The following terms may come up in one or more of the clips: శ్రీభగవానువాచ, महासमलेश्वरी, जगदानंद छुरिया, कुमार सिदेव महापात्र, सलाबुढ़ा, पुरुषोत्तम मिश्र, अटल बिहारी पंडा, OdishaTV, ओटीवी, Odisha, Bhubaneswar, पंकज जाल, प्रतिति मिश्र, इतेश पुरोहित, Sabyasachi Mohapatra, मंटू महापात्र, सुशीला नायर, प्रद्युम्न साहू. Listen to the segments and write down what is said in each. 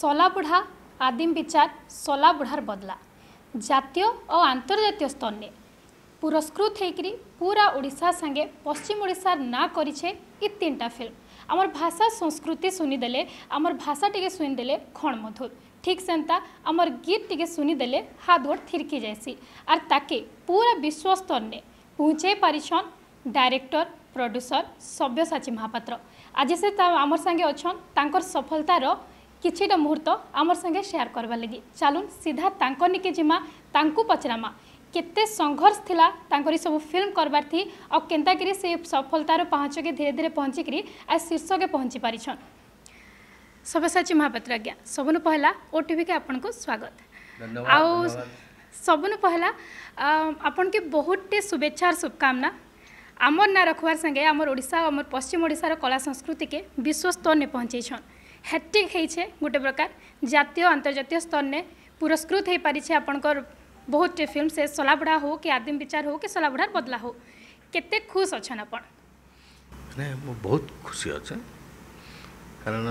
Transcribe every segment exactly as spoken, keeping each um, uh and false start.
सलाबुढ़ा आदिम विचार सलाबुढ़ार बदला जातीय और आंतर्जातीय स्तर ने पुरस्कृत होकर पूरा ओडिशा संगे पश्चिम ओडिशार ना करिछे इ तीनटा फिल्म आमर भाषा संस्कृति सुनीदेले आमर भाषा टिके सुनीदेले खण मधुर ठीक सेंता आमर गीत टिके सुनीदेले हाथ गोड़ थिरकी जाएसी आर ताके पूरा विश्व स्तर ने पहुँचे पारिछन डायरेक्टर प्रोड्यूसर सब्यसाची महापात्र। आज से आमर संगे अच्छन तांकर सफलतार किछिटा मुहूर्त आमर संगे शेयर करवा लगी चलून सीधा तांको निके जिमा तांकु पचरामा केते संघर्ष थिला तांकरी सब फिल्म करबार थी आ केंता करी से सफलतार पहुँच के धीरे धीरे पहुँची करी आज शीर्ष के पहुँची पारिछन। सब्यसाची महापात्र आज्ञा सबनु पहला ओटीवी के आपनको स्वागत आ सबनु पहला आपन के बहुत शुभेच्छा और शुभकामना आमर ना रखवार संगे आमर ओडिशा आमर पश्चिम ओडिशार कला संस्कृति के विश्व स्तर ने पहुँचेछन हैट्रिक होइछे गोटे प्रकार जातीय अंतर्जातीय स्तर ने पुरस्कृत हो पारिछे आपनकर बहुत फिल्म से सलाबुढ़ा हो कि आदिम विचार हो कि सलाबुढ़ार बदला हो केते खुश अच्छन अपन? नहीं बहुत खुशी अच्छे कारण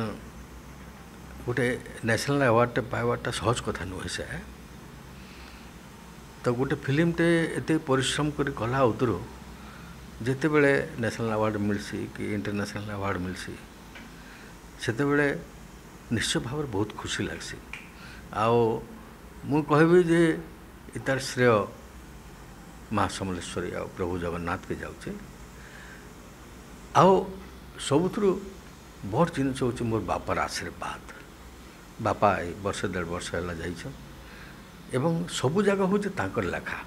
गोटे नेशनल अवार्ड पाइबाटा सहज कथा नुहे से तो गोटे फिल्मटे एते परिश्रम करी कला उतरू जिते बेले नेशनल अवार्ड मिलसी कि इंटरनेशनल अवार्ड मिलसी सेते बेले निश्चय भाव बहुत खुशी लगसी आओ मु कहबी जे इतार श्रेय महासमलेश्वरी आ प्रभु जगन्नाथ के जाउछे आओ सबुथु बहुत जिनस होउछे मोर बापार आशीर्वाद बापा ए वर्ष डेढ़ वर्ष हैला जाइछन एवं सबु जगह होउछे तांकर लेखा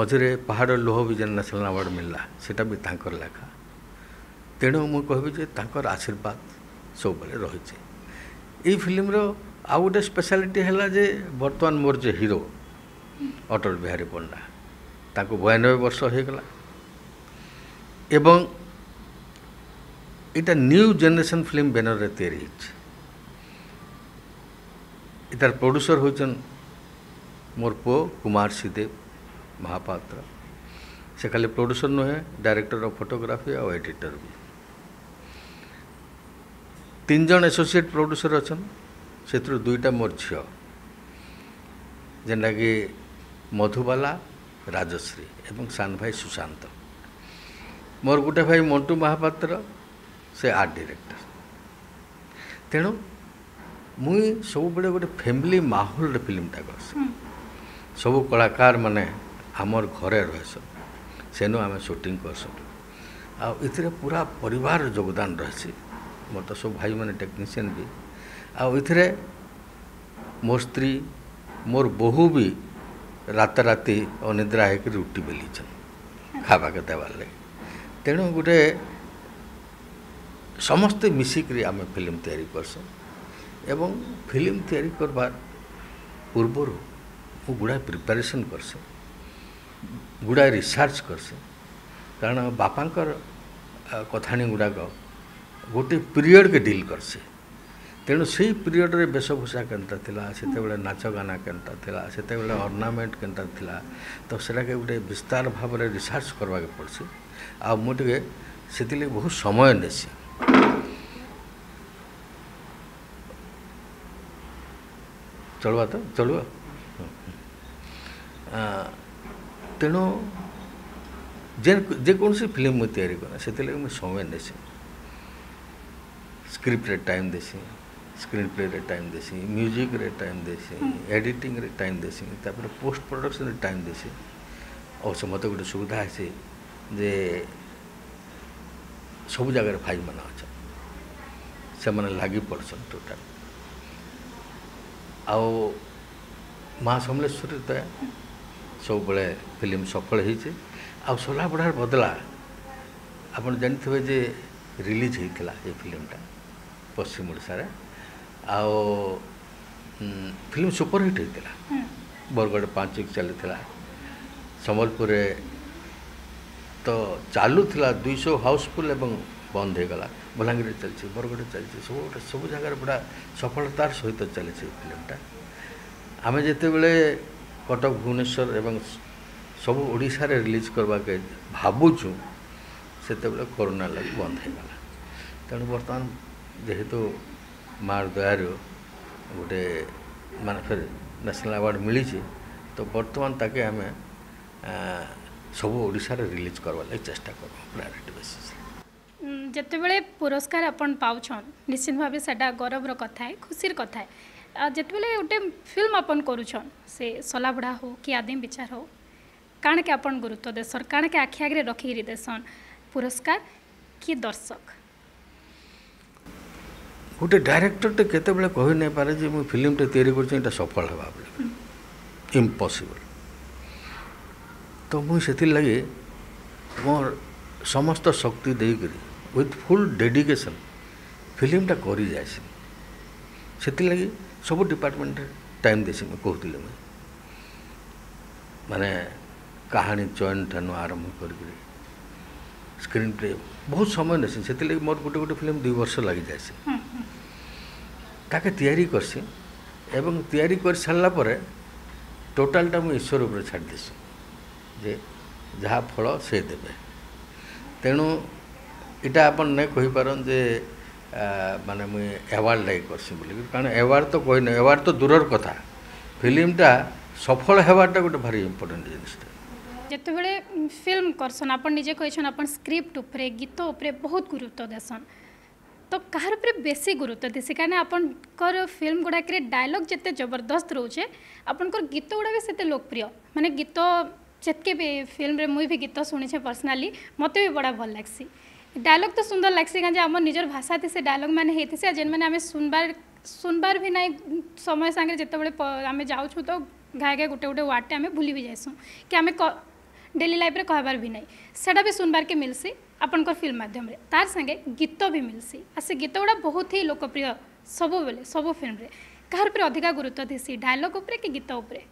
मझेरे पहाड़ लोह भी जेन नेशनल अवार्ड मिलला सेटा भी तांकर लेखा तेणु मु कहबी जे तांकर आशीर्वाद सब बेले रही फिल्म रो आउ गोटे स्पेशलिटी हैला जे बर्तमान मोर जे हीरो अटल बिहारी पंडा ताको बयानबे वर्ष हो गला एवं इटा न्यू जेनरेशन फिल्म बैनर रे तैयारी इटार प्रोड्यूसर होचन मोर पु कुमार सिदेव महापात्र से खाली प्रोड्यूसर नुहे डायरेक्टर ऑफ फोटोग्राफी और एडिटर भी तीन जन एसोसिएट प्रोड्यूसर अच्छा से दुईटा मोर झील जेनटा कि मधुबाला राजश्री एवं सान भाई सुशांत मोर गोटे भाई मंटू महापात्र से आर्ट डायरेक्टर तेणु मुई सब बड़े गोटे फैमिली माहौल फिल्मटा कर सब कलाकार माने आमर घरे रहसन सेनु आम शूटिंग कर पूरा परिवार योगदान रही मोर तो सब भाई मैंने टेक्नीशियन भी आउ मोर स्त्री मोर बहू भी राता राति अनिद्रा होकर रुटी बेलीछन खावा के देवार लगे तेणु गोटे समस्ते मिसिक्री आम फिल्म तैयारी करसन एवं फिल्म तैयारी करवार पूर्वर मु गुड़ाए प्रिपेरेसन करसन गुड़ाए रिसर्च करसन कारण बापांकर कथाणी गुड़ाक गोटे पीरियड के डील करसे तेणु से पीरियड रे वेशभूषा केनता थिला सेते बेले नाच गाना केनता थिला सेते बेले ऑर्नामेंट केनता थिला तो सेटा के गोटे विस्तार भाव रे रिसर्च करवा के पड़सी आ मोटे सेतिले बहुत समय नेसी चलवा तो चलवा तेणु जे जेकोसी फिल्म मुझे तैयारी करें से मुझे समय नेसी स्क्रिप्ट रे टाइम देसी स्क्रीन प्ले रे टाइम देसी म्यूजिक रे टाइम देसी एडिटिंग रे टाइम देसी तापर पोस्ट प्रोडक्शन रे टाइम देसी और से मत गोटे सुविधा है जे सब जगह भाई माना अच्छा से मैंने लगी पड़सन टोटाल आ माँ समलेश्वरी तो सब बड़े फिल्म सफल होती आ सलाबुढ़ार बदला आप जानते जे रिलीज होता ये फिल्मटा पश्चिम ओडिशार आओ फिल्म सुपरहिट होता बरगढ़ पांच वीक चली संबलपुर तो चालू था दुईश हाउसफुल बंद होगा बलांगीर चलती बरगढ़ चलती सब गोटे सब जगार बड़ा सफलतार सहित चली फिल्मटा आम जितेबले कटक भुवनेश्वर एवं सब ओडिशार रिलीज करवा के भावुचु सेते बेले कोरोना लगी बंद होगा तेणु बर्तमान जेहेतु मार दयार गोटे मान फिर नेशनल अवार्ड मिली तो बर्तमान ताके आम सब ओडिशा रे रिलीज करवा लगे चेष्टा कर प्रायोरिटी बेसिस जते बेले पुरस्कार अपन पाउछन निश्चित भाव से गौरव कथा खुशी कथा जते बेले गोटे फिल्म अपन करूछन से सलाबुढ़ा हो कि आदिम विचार हो काण के अपन गुरुत्व देसन काण के आखि आगे रखिकी देसन पुरस्कार कि दर्शक गोटे डायरेक्टर तो केते बेले कहि नै पारे जे मु फिल्म ते तयारी करछ एटा सफल हवा बोले इम्पॉसिबल तो मु सेति लगे मोर समस्त शक्ति देई करी विथ फुल डेडिकेशन फिल्म ता करी जायसी सेति लगे सब डिपार्टमेंट टाइम देसी मु कहतिले मु माने कहानी चयन ठन आरंभ करके स्क्रीन प्ले बहुत समय देसी सेति लगे मोर गोटे गोटे फिल्म दो वर्ष लागि जायसी ताके तैयारी करसी एवं तैयारी कर सारला परे टोटालटा मु ईश्वर ऊपर छाड़ देसी जे जहाँ फल से देवे तेणु इटा अपन नहीं कही पारन जे माने मुझे एवार्ड लाइक करसी बोली कारण एवार्ड तो कही ना एवार्ड तो दूरर कथा फिल्मटा सफल हेबाटा गोटे भारी इम्पोर्टेंट जिनटा जते बेले फिल्म करसन अपन निजे कहिसन अपन स्क्रिप्ट उपरे गीत उपरे बहुत गुरुत्व देसन तो कहार उपरे बेसी गुरुत्व देसी कारण अपन कर फिल्म गुडा के डायलॉग जते जबरदस्त रोचे अपन कर गीत गुडा भी सेते लोकप्रिय माने गीत जितके भी फिल्म रे मुई भी गीत शुणी पर्सनाली मते भी बड़ा भल लगसी डायलॉग तो सुंदर लगसी क्या आम निजर भाषा थी से डायलॉग मैंने होती है जेन मैंने आम सुनबार सुनबार भी ना समय सांगे जिते आम जाऊँ तो घाए घाए गोटे गोटे वार्डटे आम भूली भी जाइसु कि आम डेली लाइफ रे कहबार भी ना सेटा भी सुनबार के मिलसी अपन को फिल्म माध्यम रे तार संगे गीत भी मिलसी आ से गीत गुड़ा बहुत ही लोकप्रिय सबु बेले सबु फिल्म रे कहार पर अधिका गुरुत्व देसी डायलॉग उपरे कि गीत उपरे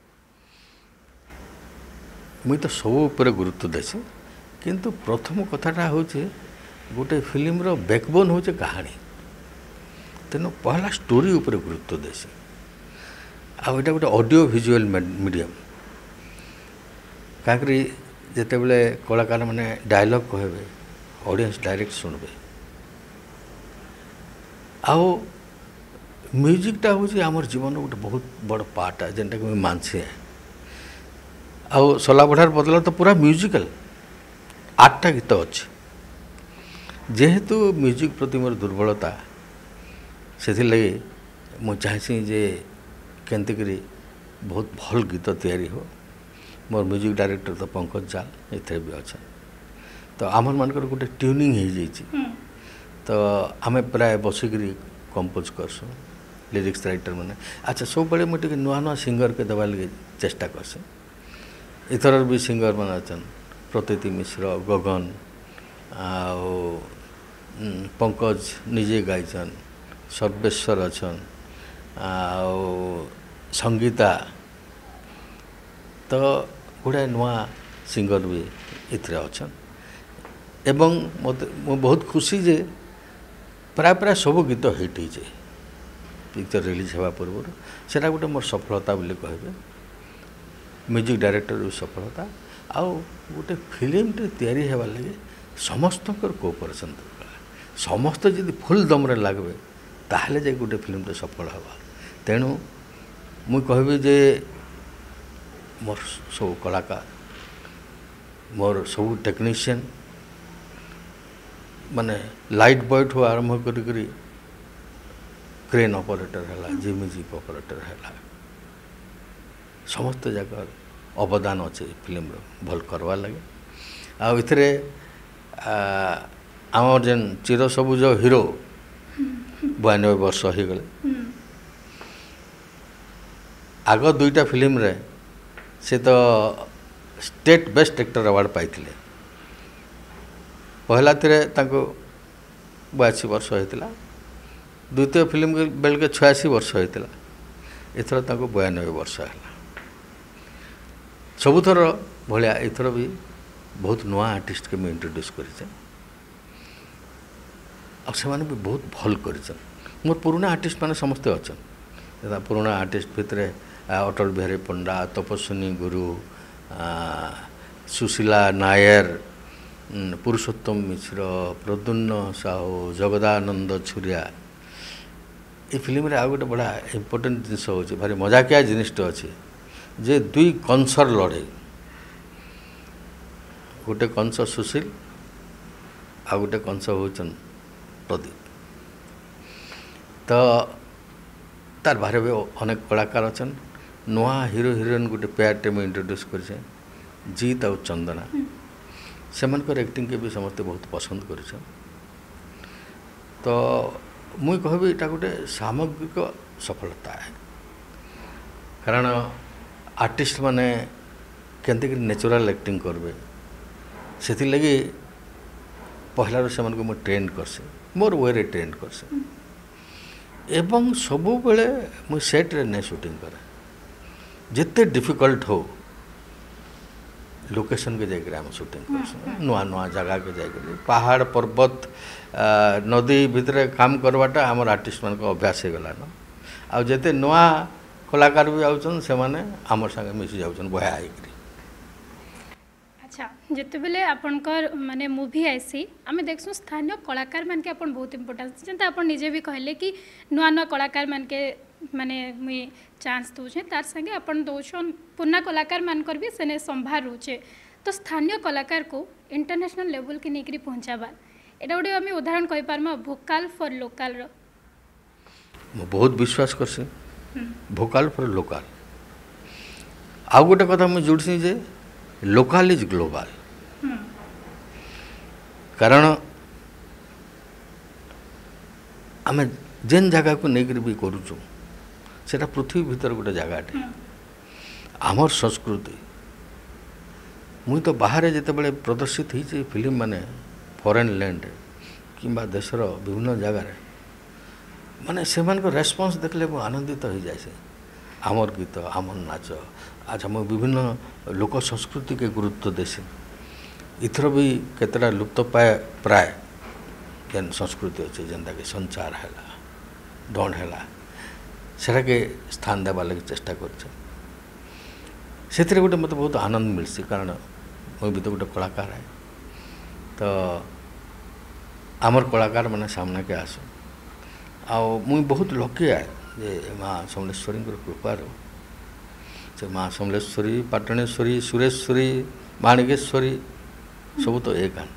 मुई तो सब उपरे गुरुत्व देसी किंतु प्रथम कथाटा हूँ गोटे फिल्म रो बैकबोन हूँ कहानी तेणु पहला स्टोरी उपरे गुरुत्व देसी आउ एटा गोटे ऑडियो विजुअल मीडियम काकरी जिते बेले कलाकार मैंने डायलॉग कहबे ऑडियंस डायरेक्ट सुनबे आउ म्यूजिकटा हूँ आम जीवन गोटे बहुत बड़ पार्ट है जेनटा कि मानसी है आउ सलाबुढ़ार बदला तो पूरा म्यूजिकल आठटा गीत अच्छे जेहेतु म्यूजिक प्रति मोर दुर्बलता से लगे मुझे चाहसी जे के बहुत भल गीत तैयारी हो मोर म्यूजिक डायरेक्टर तो पंकज जाल एथे भी अच्छा तो आमर मान गोटे ट्यूनिंग हो तो आम प्राय बसिक कंपोज करसु लिरिक्स राइटर मैंने अच्छा सब बेले मुझे नुआ नुआ सिंगर के देवा लगे चेष्टा करसे इथर भी सिंगर मान अच्छा प्रतिति मिश्र गगन आओ पंकज निजे गायन सर्वेश्वर अच्छा आओ संगीता तो गुड़ाए नुआ सिंगर भी इतने अच्छा एवं मत मु बहुत खुशी जे प्राय प्राय सब गीत हिट हो पिक्चर रिलीज होगा पूर्व से गोटे मोर सफलता बोली कहे म्यूजिक डायरेक्टर भी सफलता आउ गोटे फिल्म तैयारी होगा लगे समस्त कोऑपरेशन दरकार समस्त जब फुल दम रे लागबे ताहले जे गोटे फिल्म सफल होगा तेणु मु कहबी जे मोर सब कलाकार मोर सब टेक्नीशियन माने लाइट बॉय ठू आरंभ करी क्रेन ऑपरेटर है जिमिजिप ऑपरेटर है समस्त जगह अवदान अच्छे फिल्म भल करवा लगे आउ इतरे आम जेन चिर सबुज हिरो बयानबे वर्ष हो गले आग दुईटा फिल्म रे से तो स्टेट बेस्ट एक्टर अवार्ड पाई पहला थे बयासी वर्ष होता द्वितीय फिल्म बेल के छियासी वर्ष होता एथर तक बयानबे वर्ष है सबुथर भाया एथर भी बहुत नुआ आर्टिस्ट के मुझे इंट्रोड्यूस कर बहुत भल कर मोर पुराणा आर्टिस्ट मैंने समस्ते अच्छा पुराणा आर्टिस्ट भितर अटल बिहारी पंडा तपस्विनी गुरु सुशीला नायर पुरुषोत्तम मिश्र प्रद्युम्न साहू जगदानंद छुरिया ये फिल्म रे आ गोटे बड़ा इम्पोर्टेन्ट जिनस हो भारी मजाकिया जिनिसटे अच्छे जे दुई कंसर लड़े गोटे कंस सुशील आ गोटे कंस होचन प्रदीप। तो तार बाहर भी अनेक कलाकार अच्छे नुआ हीरो हिरोइन गोटे पेयर मुझे इंट्रोड्यूस करें जीत और चंदना से मानकर एक्टिंग के भी समस्ते बहुत पसंद करें। तो मुई कह भी यहाँ गोटे सामग्रिक सफलता है कारण आर्टिस्ट माने केंती नेचुरल एक्टिंग करबे से लगी पहला से मुझे ट्रेन करसे मोर वे ट्रेन करसे एवं सबु बेले मुझे सेट रे ने शूटिंग करे जिते डिफिकल्ट हो लोकेशन के जाकर आम शूटिंग कर नुआ नुआ जगह के जाकर पहाड़ पर्वत नदी भितर काम करवाटा आम आर्टिस्ट मान अभ्यास हो गलान आ जिते नुआ कलाकार भी आउछन से माने आम संगे मिसी जाउछन बया आइकरी। अच्छा जिते बेले आपनकर माने मूवी आसी आम देखसु स्थानीय कलाकार मान के अपन बहुत इम्पोर्टेंस जंता अपन निजे भी कहले कि नुआ नुआ कलाकार मान के माने मुई चांस दूचे तार संगे अपन दोछन पुरना कलाकार मानकर भी सेने संभार रुचे। तो स्थानीय कलाकार को इंटरनेशनल लेवल के नेकरी पहुंचाबा एटा गोटे आम उदाहरण कहि पारमा भोकाल फॉर लोकल रो बहुत विश्वास करसे भोकाल फॉर लोकल आ गोटे कथा मुई जुड़सी जे लोकल इज ग्लोबल कारण आम जेन जगह को लेकर भी करूँ से पृथ्वी भीतर गोटे जगटे आमर संस्कृति मुई तो बाहर जितेबाला प्रदर्शित हो फिल्म माने फॉरेन लैंड कि देशर विभिन्न जगार माने से रेस्पॉन्स देखले मुझे आनंदित हो जाए आमर गीत आमर नाच अच्छा मुझे विभिन्न लोक संस्कृति के गुरुत्व देसी इथर भी केतटा लुप्त पाए प्राय जेन संस्कृति अच्छे जेनता कि संचार है डण है स्थान देवा लगे चेष्टा कर गोटे मत बहुत आनंद मिलसी कारण मुझे भी तो गोटे कलाकार है। तो आमर कलाकार मैंने सामना के आस मुई बहुत लकी आए जे माँ समलेश्वरी कृपार से माँ समलेश्वरी पाटणेश्वरी सुरेश्वरी माणिकेश्वरी सब तो एक आन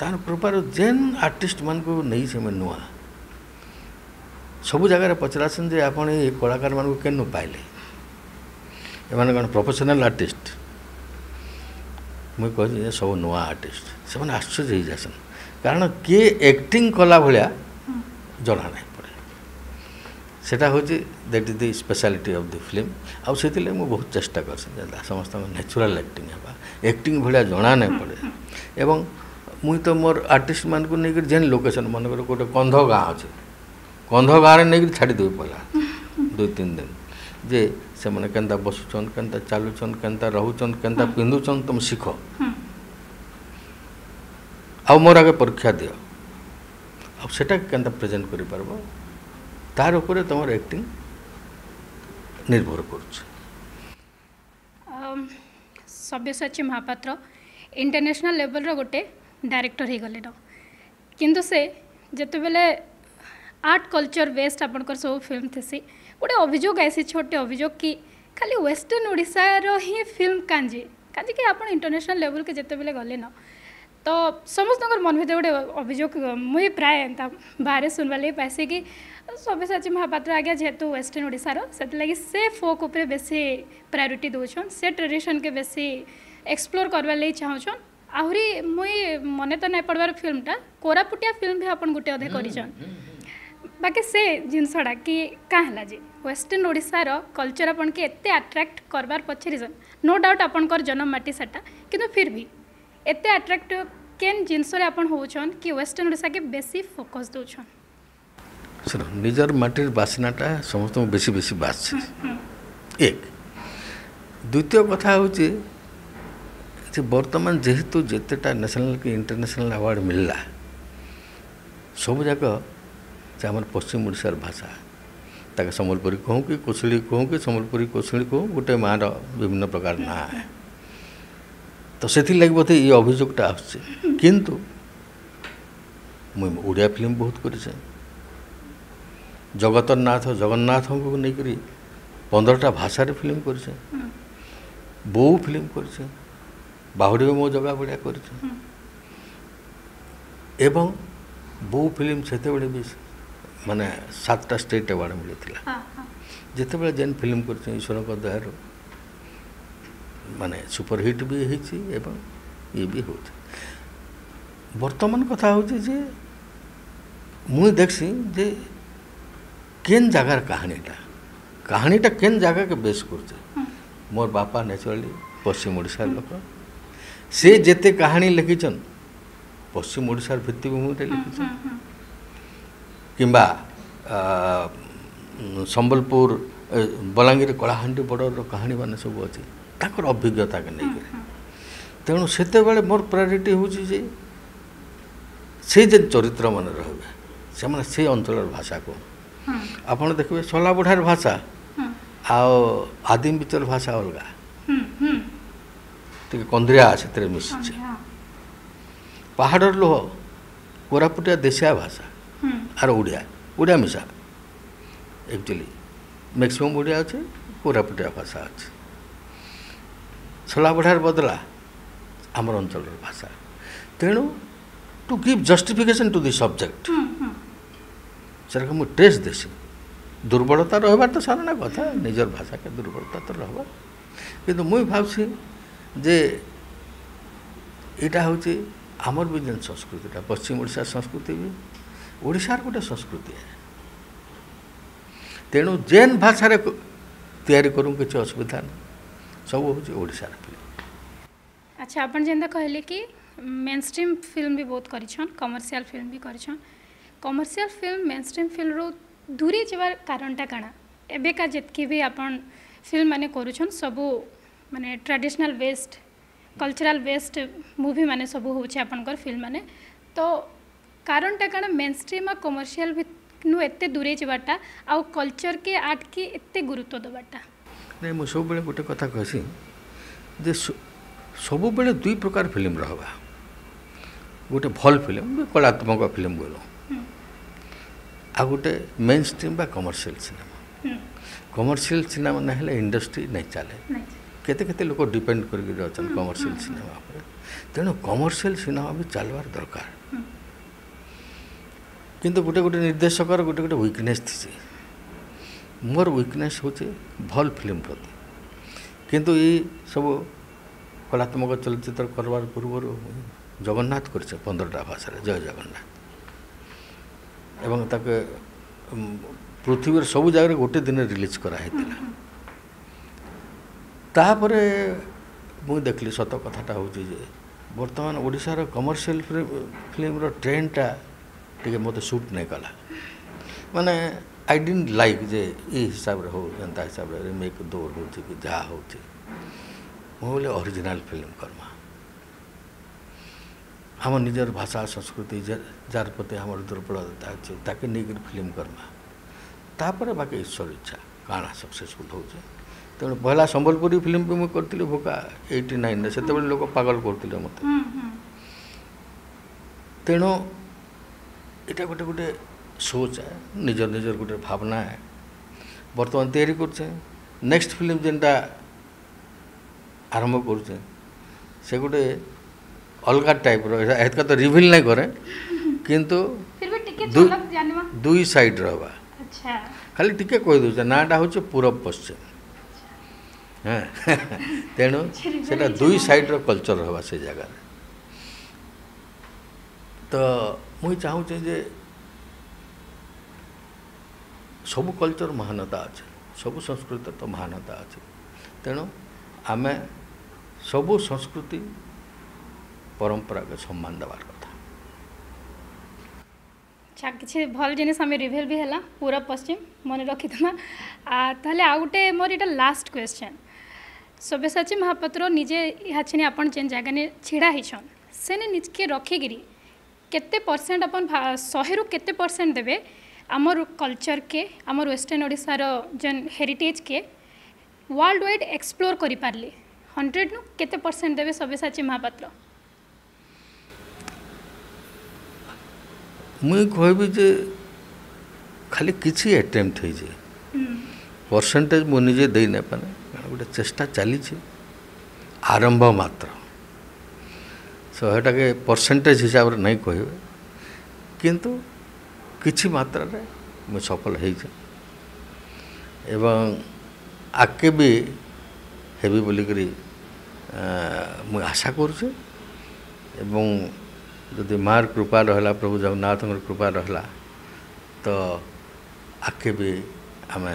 तार कृपार जेन आर्टिस्ट मान को नहीं से मैं नुआ सब जगह पचरासन जे आप कलाकार मान केनु पाइले एमाने कौन प्रोफेशनल आर्टिस्ट मुझे कह सब नुआ आर्टिस्ट से मैंने आश्चर्य हो जासन कारण किए एक्टिंग कला भाया जना ना सेटा हूँ that is the speciality of the film आउ से मुझे बहुत चेष्टा कर समस्त नेचुरल एक्टिंग है एक्टिंग भाया जना ना पड़े एवं मुई तो मोर आर्टिस्ट मान को लेकर जेन लोकेशन मनकर गोटे कंध गाँव अच्छे कंध गाँव नहीं छाड़देवी पड़ा दुई तीन दिन जे से के बसुचन के चलुचन के रोचन के पिंधुचन तुम शिख आ मोर आगे परीक्षा दि आटा के प्रेजेंट कर तार ऊपर तुम एक्टिंग निर्भर कर। सब्यसाची महापात्र इंटरनेशनल लेवल रो गोटे डायरेक्टर हो गले किंतु से जते बेले आर्ट कल्चर वेस्ट आपन कर सब फिल्म थेसी गोटे अभियोग आसी छोटे अभियोग कि खाली वेस्टर्न ओडिशा रो ही फिल्म कांजी कांजी कि आपन इंटरनेशनल लेवल के जते बेले गले न तो समस्त मन भीतर गोटे अभियोग मुई प्राय बाहर सुनवा लगे पासी कि सब्यसाची महापात्र आज्ञा जेहेतु वेस्टर्न ओडिशार से, से फोक उपरे बेसी प्रायोरीटी दौन से ट्रेडिशन के बेसी एक्सप्लोर करवा लगे चाहूँ आहरी मुई मन तो नहीं पड़बार फिल्मटा कोरापुटिया फिल्म भी आप गोटे अधे कर बाकी से जिनसटा कि क्या है जी वेस्टर्न ओडिशार कल्चर आपन के एते अट्रैक्ट करवार पछे रिजन नो डाउट आपनकर जन्ममाटी सेटा किंतु फिर भी एते अट्रैक्ट केन जिनस होचन कि वेस्टर्न ओडिशा के बेसी फोकस दौन सुन निजर माटिर बासनाटा समस्त बेसी बेसी बास एक द्वितीय कथा हूँ बर्तमान जेहेतु जेतेटा नेशनल कि इंटरनेशनल अवार्ड मिलला सब जाक आम पश्चिम ओडिशार भाषा ताके संबलपुरी कहूँ कि कोसली कहूँ कि संबलपुरी कोसली कहूँ गोटे माँ विभिन्न प्रकार ना है तो से लगे बोधे ये अभियोगटा आसु मुई ओडिया फिल्म बहुत करें जगतनाथ जगन्नाथ को लेकर पंद्रह भाषा फिल्म करें बो फिल्म करें बाहुड़ी मो जगह बढ़िया एवं बो फिल्म से माने सातटा स्टेट अवार्ड मिलता जिते जेन फिल्म कर ईश्वर को दया माने सुपरहिट भी होती ये भी होती वर्तमान कथा हूँ जे मुझे देखसी जे केन जगार कहानीटा कहानीटा केन जगह के बेस करते मोर बापा नेचुरली पश्चिम ओडिशा लोक से जेते कहानी लिखिछन पश्चिम ओडिशार भित्तिभूमि लिखिछन किंबा संबलपुर बलांगीर कलाहांडी बॉर्डर कहानी मान सब अच्छे ताकर अभिज्ञता के नहीं तेणु सेते बेले मोर प्रायोरिटी हूँ जे से जे चरित्र मान रहा से अंचल भाषा को आप देखिए सलाबुढ़ार भाषा आउ आदिम बिचर भाषा अलग टे कंद्रिया से मिसि पहाड़ लोह कोरापुटिया देशिया भाषा आर ओडिया ओडिया मिसा एक्चुअली मैक्सिमम ओडिया अच्छे कोरापुटिया भाषा अच्छे सलाबुढ़ार बदला आमर अंचल भाषा तेणु to give justification to the subject सरकार मुझे टेस्ट देसी दुर्बलता रहा तो सारा कथा निजर भाषा के दुर्बलता तो रहा कितु मुई भावसी जे यहाँ हूँ आमर भी जेन संस्कृतिटा पश्चिम ओडिशा संस्कृति भी ओडिशार गोटे संस्कृति है तेणु जेन भाषार तैयारी करूँ किसी असुविधा ना सब हूँ ओडिशार फिल्म। अच्छा अपन जेंदा कहले कि मेनस्ट्रीम फिल्म भी बहुत करिछन कमर्शियल फिल्म भी करिछन कमर्शियल फिल्म मेनस्ट्रीम फिल्म रो दूरी जवार कारणटा काना एबेका जतकी भी अपन फिल्म माने करूछन सबो माने traditional based cultural based movie माने सबो होछे आपनकर फिल्म माने तो कारणटा काना मेनस्ट्रीम आ कमर्शियल भी नु एते दूरी जवाटा आ कल्चर के आर्ट के एते गुरुत्व दबाटा नै मो सब बेले गोटे कथा कहसी जे सब बेले दुई प्रकार फिल्म रहबा गोटे भल फिल्म कलात्मक फिल्म बोल आ गोटे मेन स्ट्रीम बा कमर्शियल सिनेमा कमर्शियल सिनेमा ना हेले इंडस्ट्री नहीं चले केते केते लोक डिपेंड करके रहछन कमर्शियल सिनेमा पर तेणु कमर्शियल सिनेमा भी चलवार दरकार किंतु गोटे गोटे निर्देशक गोटे गोटे वीकनेस थी मोर वीकनेस होचे भल फिल्म प्रति किंतु ये सब कलात्मक चलचित्र करवार पूर्वर जगन्नाथ करछे पंद्रह भाषा जय जगन्नाथ एवं ताके पृथ्वीर सब जगह गोटे दिन रिलीज कराइला तापरे मु देखली सत कथाटा हूँ जे वर्तमान ओडिशार कमर्शियल फिल्म ट्रेंडटा टे मत सूट नहीं कला माने आई डिडंट लाइक जे ये हिसाब रे हो जनता हिसाब रे मेक दौर हो जहाँ हो मुझे ओरिजिनल फिल्म करमा हम निजर भाषा संस्कृति जार प्रति हमारे दुर्बलता अच्छे ताकि नहीं फिल्म करमा तापर बाकी ईश्वर इच्छा काना सक्सेसफुल हो जाए तेणु पहला संबलपुरी फिल्म भी मुझे करी भोका एटी नाइन से लोग पागल करते मत तेणु यहाँ गोटे गोटे सोच है निजर निजर गोटे भावना है बर्तमान तैयारी कर नेक्स्ट फिल्म जेनटा आरंभ करुचे से गोटे अलग टाइप रहा तो रिविल नहीं करे किंतु दुई साइड रहा खाली टिके कहीदे नाटा हूँ पूरब पश्चिम हाँ तेणु से दुई साइड कल्चर रहा से जगार तो मुझे चाहूँचे जे सब कल्चर महानता अच्छे सब संस्कृति तो महानता अच्छे तेणु आमे सबु संस्कृति परंपरा के सम्मान देवार कथा। अच्छा किसी भल जिनिस आमे रिभेल भी है पूरब पश्चिम मन रखीदा ताहले आ गोटे मोर एटा लास्ट क्वेश्चन सब्यसाची महापात्र निजे या छेने आपन जेन जगह ने छिड़ा हिछन सेने निजके रखिगिरी केते परसेंट अपन सौ रु केते परसेंट देबे आमर कल्चर के आमर वेस्टर्न ओडिसा रो जेन हेरिटेज के वर्ल्ड वाइड एक्सप्लोर करी पारली हंड्रेड नु केते परसेंट देवे सब्यसाची महापात्र मुझे कहबी जे खाली किसी एटेम्प्ट हो परसेंटेज मुझे दे ना गोटे चेष्टा चली आरंभ मात्र शहेटा के परसेंटेज हिसाब से नहीं कह किंतु किसी मात्रा रे मुझे सफल एवं आके भी हेबी बोल करी मुझे आशा करुचे एवं यदि मार कृपा रहा प्रभु जगन्नाथ कृपा रहा तो आके भी आम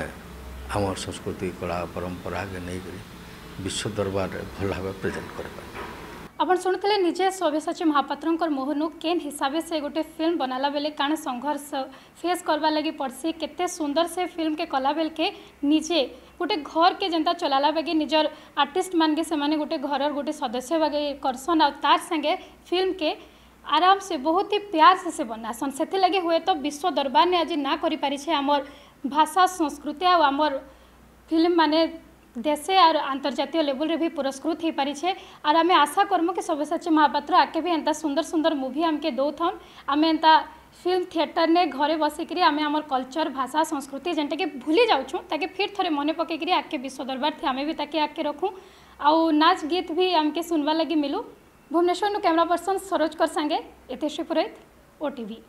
आम संस्कृति कला परंपरा के नहीं कर विश्व दरबार भल भाव प्रेजेंट कर। शुणुते निजे सब्यसाची महापात्र मोहनु केन हिसाब से गोटे फिल्म बनाला बेले काण संघर्ष फेस करवा लगी पड़सी केते सुंदर से फिल्म के कला बेल के निजे गोटे घर के जनता चलाला बागे निजर आर्टिस्ट मान के से गोटे घर गोटे सदस्य बागे करसन और तार संगे फिल्म के आराम से बहुत ही प्यार से से बनासन से लगे हुए तो विश्व दरबार ने आज ना करी पारी छे आमर भाषा संस्कृति और आमर फिल्म माने देशे और अंतर्जातीय लेवल रे भी पुरस्कृत हो पारी छे और आम आशा करमु कि सब्यसाची महापात्र आके भी एंता सुंदर सुंदर मूवी हमके दौथन आम एंता फिल्म थिएटर ने घरे बसिकी आम आम कल्चर भाषा संस्कृति जेनटा के भूली जाऊँ ताकि फिर थोड़े मन पकईकि आके विश्व दरबार थे आम भी ताके आके रखूँ आउ नाच गीत भी आमके सुनवा लगी मिलू। भुवनेश्वर नु कैमरा पर्सन सरोज कर संगे इतेश पुरोहित, ओ टी वी।